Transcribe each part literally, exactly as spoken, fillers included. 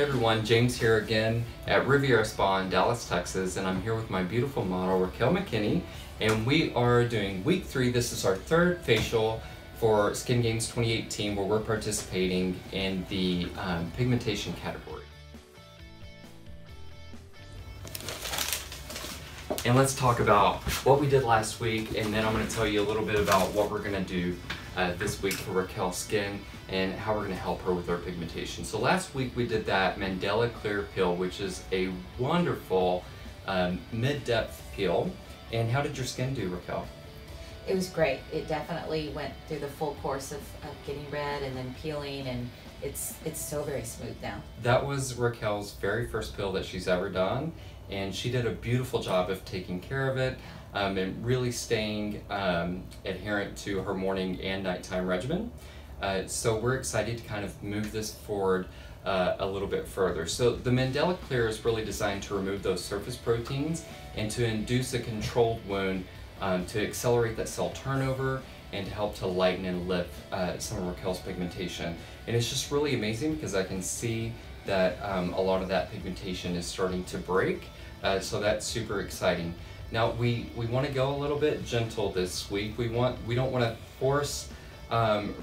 Hey everyone, James here again at Riviera Spa in Dallas, Texas, and I'm here with my beautiful model Raquel McKinney, and we are doing week three. This is our third facial for Skin Games twenty eighteen, where we're participating in the um, pigmentation category. And let's talk about what we did last week, and then I'm going to tell you a little bit about what we're going to do Uh, this week for Raquel's skin and how we're going to help her with her pigmentation. So last week we did that Mandela Clear Peel, which is a wonderful um, mid-depth peel. And how did your skin do, Raquel? It was great. It definitely went through the full course of, of getting red and then peeling, and it's, it's so very smooth now. That was Raquel's very first peel that she's ever done, and she did a beautiful job of taking care of it. Um, and really staying um, adherent to her morning and nighttime regimen. Uh, so we're excited to kind of move this forward uh, a little bit further. So the Mandelic Clear is really designed to remove those surface proteins and to induce a controlled wound um, to accelerate that cell turnover and to help to lighten and lift uh, some of Raquel's pigmentation. And it's just really amazing because I can see that um, a lot of that pigmentation is starting to break. Uh, so that's super exciting. Now we, we want to go a little bit gentle this week. We want we don't want to force um,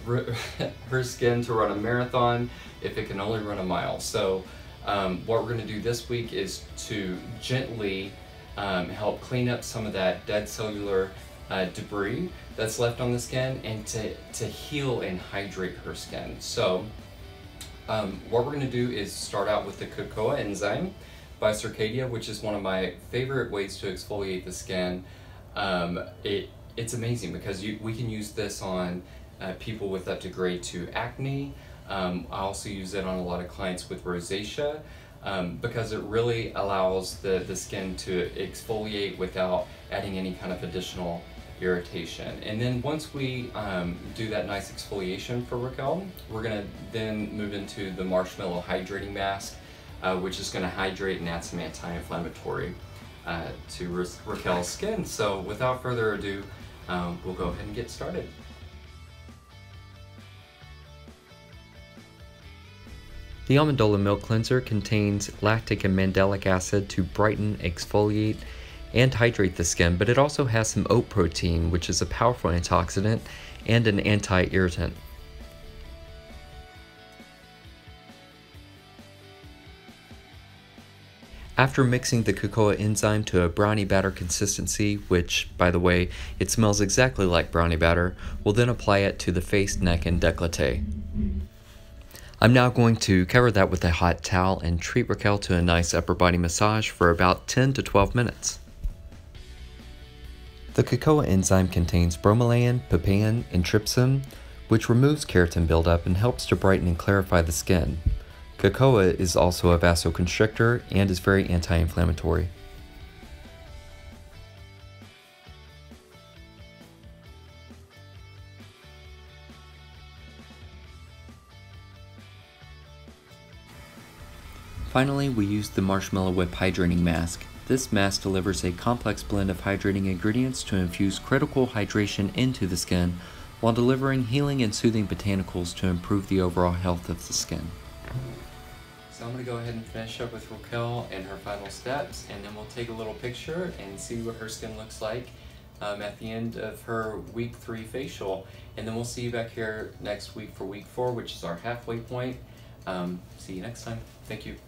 her skin to run a marathon if it can only run a mile. So um, what we're going to do this week is to gently um, help clean up some of that dead cellular uh, debris that's left on the skin and to, to heal and hydrate her skin. So um, what we're going to do is start out with the Cocoa Enzyme by Circadia, which is one of my favorite ways to exfoliate the skin. Um, it, it's amazing because you, we can use this on uh, people with up to grade two acne. Um, I also use it on a lot of clients with rosacea um, because it really allows the, the skin to exfoliate without adding any kind of additional irritation. And then once we um, do that nice exfoliation for Raquel, we're gonna then move into the Marshmallow Hydrating Mask, Uh, which is going to hydrate and add some anti-inflammatory uh, to Ra Raquel's skin. So without further ado, um, we'll go ahead and get started. The Almondola Milk Cleanser contains lactic and mandelic acid to brighten, exfoliate, and hydrate the skin, but it also has some oat protein, which is a powerful antioxidant and an anti-irritant. After mixing the cocoa enzyme to a brownie batter consistency, which, by the way, it smells exactly like brownie batter, we'll then apply it to the face, neck, and décolleté. I'm now going to cover that with a hot towel and treat Raquel to a nice upper body massage for about ten to twelve minutes. The cocoa enzyme contains bromelain, papain, and trypsin, which removes keratin buildup and helps to brighten and clarify the skin. Cocoa is also a vasoconstrictor and is very anti-inflammatory. Finally, we use the Marshmallow Whip Hydrating Mask. This mask delivers a complex blend of hydrating ingredients to infuse critical hydration into the skin while delivering healing and soothing botanicals to improve the overall health of the skin. So I'm going to go ahead and finish up with Raquel and her final steps, and then we'll take a little picture and see what her skin looks like um, at the end of her week three facial. And then we'll see you back here next week for week four, which is our halfway point. Um, see you next time. Thank you.